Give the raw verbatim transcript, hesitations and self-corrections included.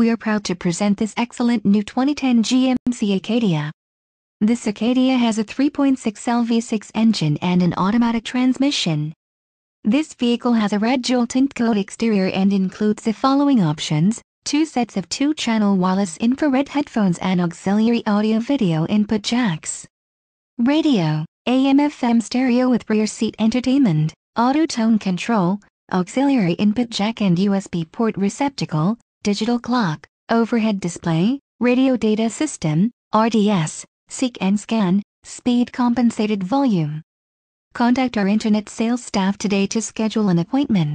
We are proud to present this excellent new twenty ten G M C Acadia. This Acadia has a three point six liter V six engine and an automatic transmission. This vehicle has a red jewel tintcoat exterior and includes the following options: two sets of two-channel wireless infrared headphones and auxiliary audio-video input jacks, radio, A M F M stereo with rear seat entertainment, auto tone control, auxiliary input jack and U S B port receptacle, digital clock, overhead display, radio data system, R D S, seek and scan, speed compensated volume. Contact our internet sales staff today to schedule an appointment.